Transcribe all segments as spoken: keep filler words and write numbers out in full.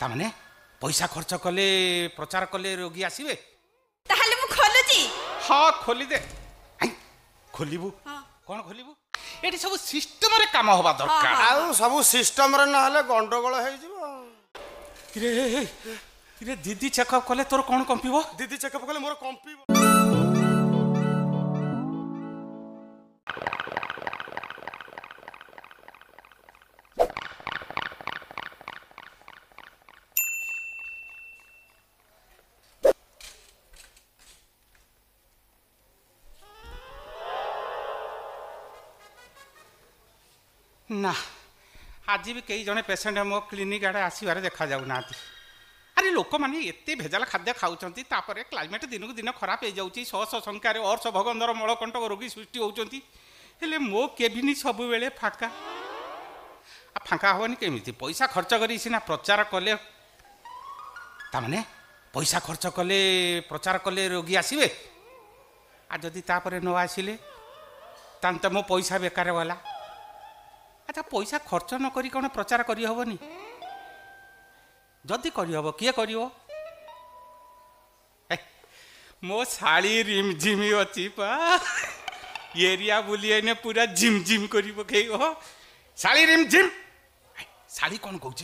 तामने पैसा खर्च कले प्रचार कले रोगी आसवे ताहले मु खोलुची। हां खोली दे खोलिबू कोन खोलिबू एठी सब सिस्टम रे काम होबा दरकार आ सब सिस्टम रे न हले गंडगोल हे जिवो। रे रे दीदी चेकअप कले तोर कोन कंपिबो दीदी चेकअप कले मोर कंपिबो। ना आज भी कई जने पेसेंट मो क्लिनिक आड़े आसबार देखा जाऊना। अरे लोक मैंने एत भेजाल खाद्य खाऊँच क्लाइमेट दिन को दिन खराब हो जाऊँगी शह शह संख्यार अर्श भगंदर मलकंटक रोगी सृष्टि होती मो केबिन सबुबले फाका आ फाका हेनी केमी पैसा खर्च करी सीना प्रचार कले ताने पैसा खर्च कले प्रचार कले रोगी आसवे आ जदि तापर न आसिले तो मो पैसा बेकार वाला। अच्छा पैसा खर्च नक कौन प्रचार करहबनी जदि करहब किए कर मो शाड़ी रिमझिमी अच्छी पा एरिया बुले पूरा झिमझिम कर पकेब शाड़ी रिमझिम शाड़ी कौन कौन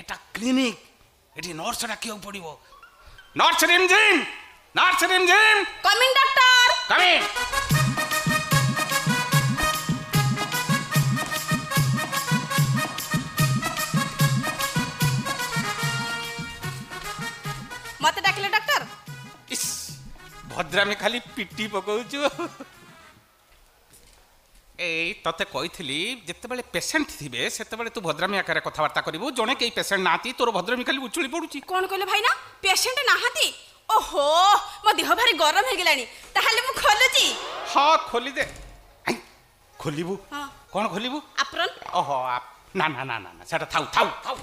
एटा क्लिनिक ये नर्स डाक पड़ो नर्स रिमझिम नर्स रिमझिम कमिंग डॉक्टर कमिंग। मत डाकिले डॉक्टर इस भद्रा में खाली पिटी पकाउछु। ए तते कहिथली जते बेले पेशेंट थिबे सेते बेले तू भद्रामी आकारे कथावार्ता करिवो जने केई पेशेंट नाती तोर भद्रामी खाली उछुली पडुची। कोन कहले भाई ना पेशेंट नाहाती ओहो मो देह भारी गरम हे गेलानी ताहाले मु खोलुची। हां खोली दे खोलिबू हां कोन खोलिबू आप्रन ओहो ना ना ना ना सेटा थाउ थाउ थाउ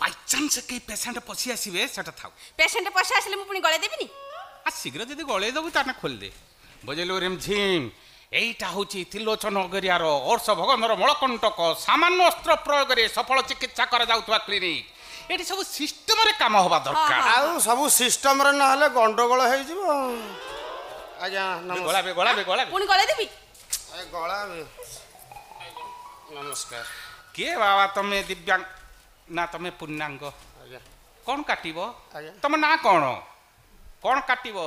बाई चान्स कई पेसेंट पशी आसवे सेटा थाउ पेसेंट पशी आसले मु पुनी गळे देबिनी आ शीघ्र जदी गळे देबु ताने खोल दे बजेलो रेम झिम एटा होची तिलोचन नगरियार अर्ष भगवानर मलकंटक सामान्य अस्त्र प्रयोग रे सफल चिकित्सा करा जाउतवा क्लिनिक एटी सब सिस्टम रे काम होबा दरकार आ सब सिस्टम रे न हले गंडगोल हे जिवो। आजा नमस्कार बे गळा बे गळा बे पुनी गळे देबी ए गळा बे नमस्कार के बाबा तमे दिव्यांग ना तमें पूर्णांग कौन काटिबो तुम ना कौन कौन काटिबो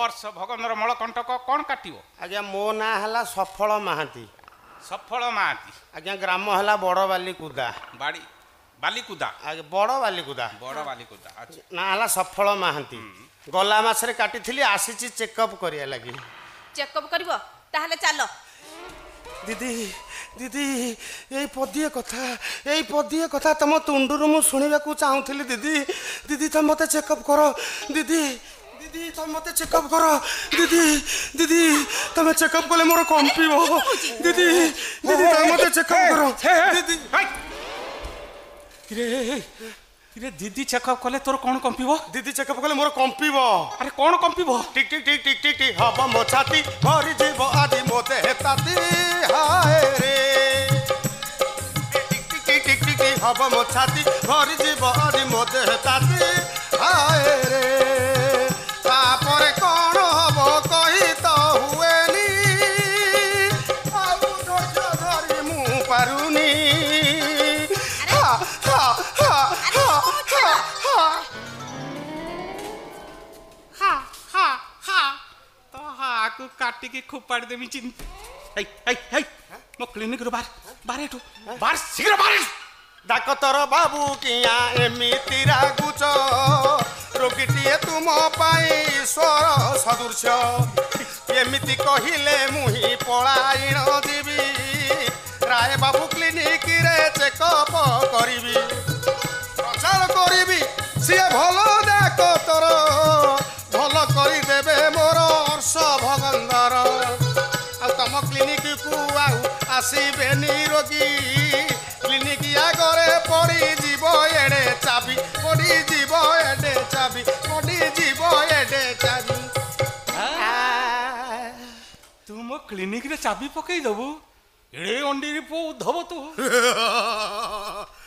अर्ष भगवानर मलकंटक कौन काटिबो। आज्ञा मो ना हला सफल महांती सफल महांती। आज्ञा ग्राम हला बड़ बालिकुदा बाड़ी बालिकुदा आज्ञा बड़ बालिकुदा बड़ बालिकुदा अच्छा ना हला सफल महांती गला मास रे काटिथिली आसी छि चेकअप करिया लागि चेकअप करबो ताहले चलो दीदी दीदी ये पदिए कथा ये पदिए कथा तुम तुंडर मुझे शुणा चाहूली दीदी दीदी तुम मत चेकअप कर दीदी दीदी तुम मत चेकअप कर दीदी दीदी तुम चेकअप कले मोर कंपीब दीदी दीदी तुम मत चेकअप कर दीदी रे दीदी चेकअप कले तोर कौन कंपीब दीदी चेकअप कले मोर कंपीब। अरे कौन कंपीब टिक टिक टिक टिक टिक टिक हबा मो छाती भरि जीव आदि मोते हेताती हाय रे टिक टिक टिक टिक टिक हबा मो छाती भरि जीव आदि मोते हेताती हाय रे तापर कोन हबो कहि तो हुएनी आउ धोजो धरि मु पारुनी। काटी के खूब पाड़ देमी चिंता हे हे हे मो क्लिनिक रो बार बारे ठो बार शीघ्र बार डाको तोर बाबू किया एमिति रागुच रोगीटिए तुम पाई स्वर सदृश एमिति कहिले मुही पळाइण दिबी राय बाबू क्लिनिक रे चेकअप करिवि प्रचार करिवि से भलो डाको तोर भलो करि देबे मोर भगंदर आ तुम क्लिनिक को आसबेनि रोगी क्लिनिक आगे पड़ी जीव एडे चाबी पड़ी जीव एडे चाबी पड़ी जीव एडे चाबी तुम क्लिनिक रे चाबी पकई दबु ಎಡೆ ಒಂಡಿರಿಪು ಉದ್ಧವತು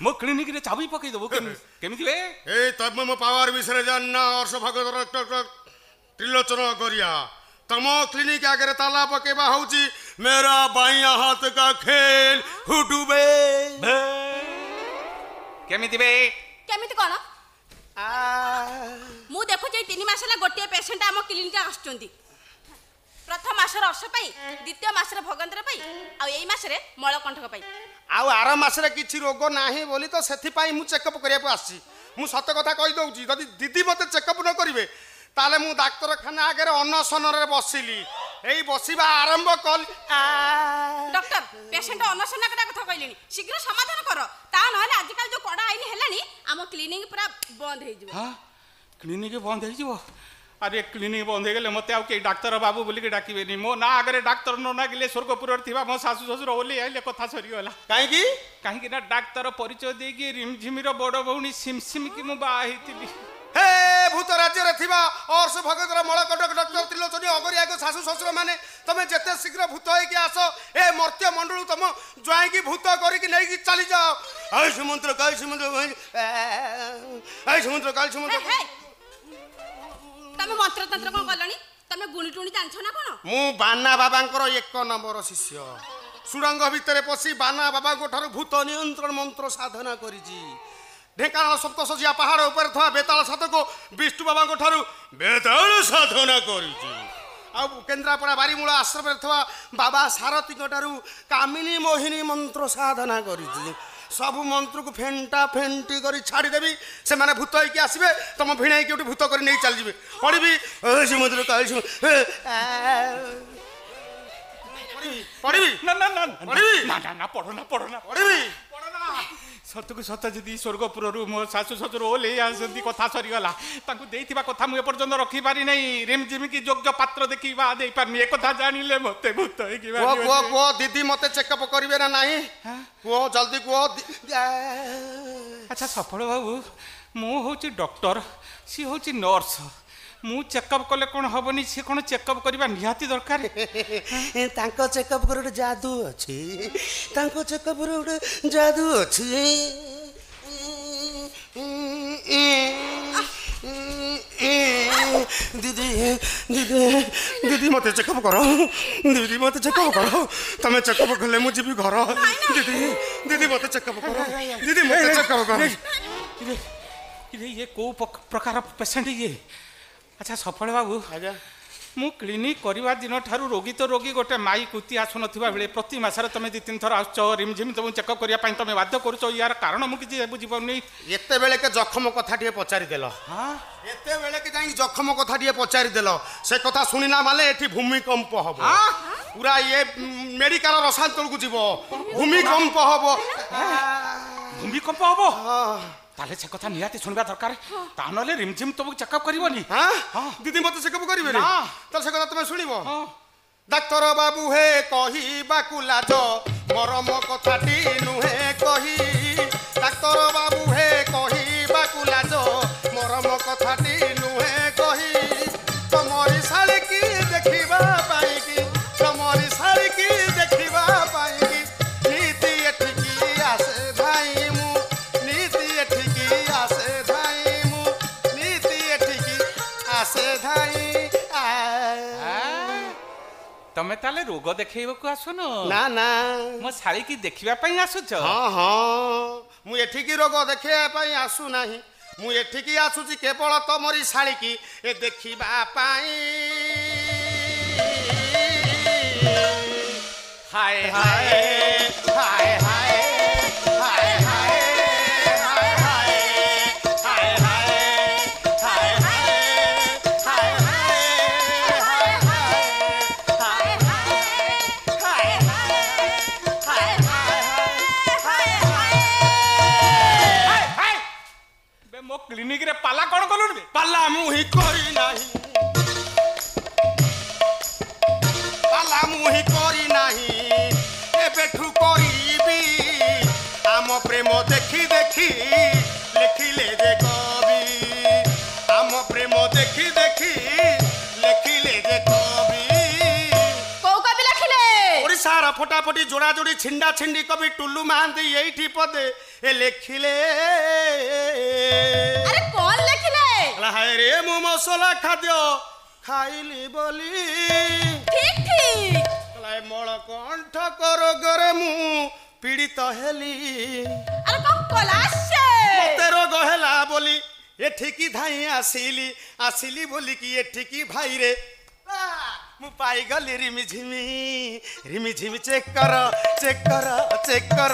ಮೋ ಕ್ಲಿನಿಕ್ ಗೆ ಚಾವಿ ಪಕೈ ದವು ಕೆಮಿತಿ ಲೇ ಏ ತಮ್ಮ ಮೋ ಪವರ್ ವಿಸರೆ ಜಾನ್ನ ವರ್ಷ ಭಗವತ ಡಾಕ್ಟರ್ ತ್ರಿಲೋಚನ ಗರಿಯಾ ತಮ್ಮ ಕ್ಲಿನಿಕ್ ಆಗರೆ ತಾಲಾ ಪಕೈಬಾ ಹೌಚಿ ಮೇರಾ ಬಾಯಾ ಹಾತ ಕಾ ಖೇಲ್ ಹುಡುಬೆ ಬೆ ಕೆಮಿತಿ ಬೆ ಕೆಮಿತಿ ಕೋಣ ಆ ಮೂ ದೇಖು ಜೈ तीन ಮಾಸಲ ಗೊಟ್ಟೆ ಪೇಷಂಟ್ ಆಮ ಕ್ಲಿನಿಕ್ ಆಸ್ತುಂದಿ प्रथम मासर अर्ष पाई द्वितीय मासर भगंतर पाई आ एई मासरे मळकंठक पाई आ आर मासरे किछि रोग नाही बोली तो सेथि पाई मु चेकअप करिया प आसी मु सत कथा कहि दउची जदी दीदी मते चेकअप न करिवे ताले मु डाक्टरखाना आगे अनशन रे बसिली एई बसिबा आरंभ कल डॉक्टर पेशेंट अनशन कटा कथा कहिलेनी शीघ्र समाधान करो ता नहले आजकल जो कोडा आइनी हेलानी हम क्लिनिक पूरा बंद हे जइबो हां क्लिनिक बंद हे जइबो अरे क्लिनिक बंद हो गले मत आई डाक्तर बाबू बोलिक डाकबे मो ना आगे डाक्तर न नागिले स्वर्गपुर मो शाशु शशुर ओली आइले कथा सरीगला कहीं कहीं डाक्तर परिचय देकी रिमझिमीर बड़ भौणी सिमसिम की मु बाईती हे भूत राज्य थिबा अर्ष भगतर मलकटक डाक्तर त्रिलोचनी अगरिया को शाशु शशुर माने तमे जते शीघ्र भूत होई के आसो ए मर्त्य मंडल तम ज्वाई की भूत करी की नै की चली जाओ आय समुद्र काल समुद्र आय समुद्र काल समुद्र तमे मंत्र तंत्र कोन करलनी तमे गुणी टुणी जानछो ना कोन मु बाना बाबांकर एक नंबर शिष्य सुरंग भितरे पसी बाना बाबा गोठार भूत नियंत्रण मंत्र साधना करी जी ढेंकानाल सप्तशजिया पहाड़ ऊपर थवा बेताल साधको विष्णु बाबा गोठार बेताल साधना करी जी आ केंद्रापड़ा बारीमूल आश्रम रे थवा बाबा सारथी गोठारु कामिनी मोहिनी मंत्र साधना करी जी सब मंत्र को फेंटा फेंटी करी छाड़ी देबी से माने भूत होई के आसीबे तम भिणाई के भूत करी नै चल जीबे पड़बी ए समुद्र काल सु पड़बी पड़बी ना ना ना पड़बी ना ना पड़ो ना पड़ो ना पड़बी पड़ो ना सत्य को सत्य जदी स्वर्गपुर रु मो सासु ससुर ओले आसंती कथा सरी गला ताकू देथिबा कथा मु ए पर्यंत रखी पारी नै रिमझिम की योग्य पात्र देखिबा देई पारनी ए कथा जानिले मते भूत होई के ओ ओ ओ दीदी मते चेकअप करिवे ना नाही को जल्दी को अच्छा सफल बाबू मु होची डॉक्टर सी होची नर्स मु चेकअप कले कोन हबनी से कोन चेकअप करबा निहाती दरकार तांको चेकअप गुरु जादू अछि तांको चेकअप गुरु जादू अछि दीदी दीदी दीदी मते चेकअप करो दीदी मते चेकअप करो तमे चेकअप करले मु जीबी घर दीदी दीदी मते चेकअप करो दीदी मते चेकअप करो इरे ये को प्रकार पेशेंट ये अच्छा सफल बाबू आजा मु क्लिनिक करिवा दिन थारु रोगी तो रोगी गोटे माई कुती आसु नथिबा बेले प्रति मासर तमे दि तीन थर आछो रिमझिम तमे चेकअप करिया पई तमे बाध्य करछो यार कारण मु कि बुझी पउनी एते बेले के जखम कथा टिए पचारि देलो हां एते बेले के जाई जखम कथा टिए पचारि देलो से कथा सुनिना माने एठी भूमिकंप हबो हां पूरा ये मेडिकल रसांतल को जीवो भूमिकंप हबो भूमिकंप हबो हां ताले से कथा निहाती सुनबा दरकार ता नले रिमझिम तो चेकअप करबोनी हां दीदी मते चेकअप करबे ना त से कथा तमे सुनिबो हां डाक्टर बाबू हे कहिबा कुलाज मरम कथाटी नुहे कहि डाक्टर बाबू हे कहिबा कुलाज मरम कथाटी नुहे कहि तमरी साड़ी की देखिबा पाई की तमरी साड़ी की देखिबा पाई की नीति एठी की आसे भाई तमे ताले रोग देखैबो को आसनो ना ना मो साड़ी की देखिबा पई आसु छ हां हां मु एठी की रोग देखे पई आसु नाही मु एठी की आसु छी केवल तमरी साड़ी की ए देखिबा पई हाय हाय हाय हाय हाय हाय क्लिनिक रे पाला कोन कोन बे पाला मु ही कोरी नाही पाला मु ही कोरी नाही ए बेठू कोरीबी आम प्रेम देखी देखी लिखिले जे कवि आम प्रेम देखी देखी लिखिले जे कवि को कवि लिखिले ओडिसा रा फटा कोटी जोड़ा जोड़ी छिंडा छिंडी कभी टुल्लू महांती यही पदे लिखिले। अरे कौन लिखिले? हाय रे मु मसला खाद्य खाइली बोली ठीक ठीक मोड़ कंठ रोग पीड़ित हेली। अरे कौन कोलासे मते रोग हेला बोली ये ठिकी धाई आसिली आसिली बोली कि ये ठिकी भाई रे मु पाई गली रिमि झिमी रिमि झिमी। चेक कर चेक कर चेक कर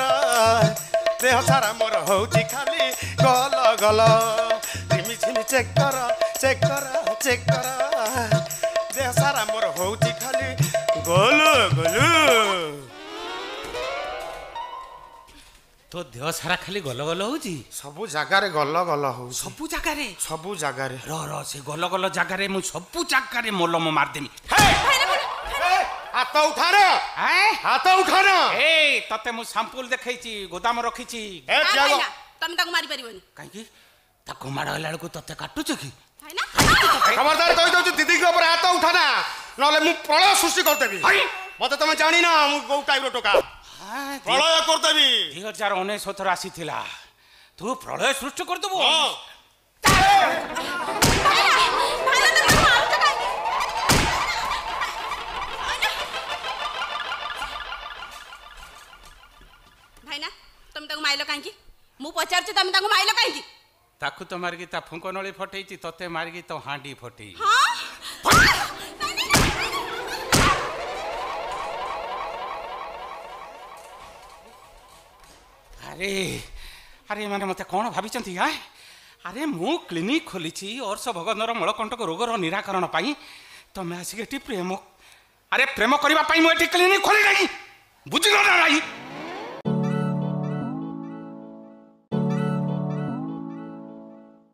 देह सारा मोर होउची खाली गल गल रिमि झिमी। चेक कर चेक कर चेक कर देह सारा मोर होउची खाली गोल गोल। तो देह सारा खाली गल गल होउची सब जगह रे गल गल हो सब जगह रे सब जगह रे र र से गल गल जगह रे मु सब जगह रे मोलम मार देमी। हाथ उठा रे हाथ उठा रे ए तते मु सैंपल देखैची गोदाम रखीची ए जाओ तमे ताको मारि परिबोनी काहे की ताको मारला को तते काटु छी है ना। खबरदार तोई दउ दीदी के ऊपर हाथ उठा ना नले मु प्रलय सृष्टि कर देबी मते तमे जानि ना मु गो टाइप रो टोका हां प्रलय कर देबी। दो हज़ार उन्नीस सत्रह आसी थिला तू प्रलय सृष्टि कर देबो हां माइलो कांकी मु पचार छी तमे ताको माइलो कांकी ताकू तो मारगी ता फुंको नळी फटई छी तते मारगी तो हांडी फटई। हां अरे अरे माने मते कोन भाबी चंती आ। अरे मु क्लिनिक खोली छी और सब भगवानर मळकंटक रोगर निराकरण पाई तमे आसी के टी प्रेम। अरे प्रेम करबा पाई मु एठी क्लिनिक खोली नाही बुझिलो ना नाही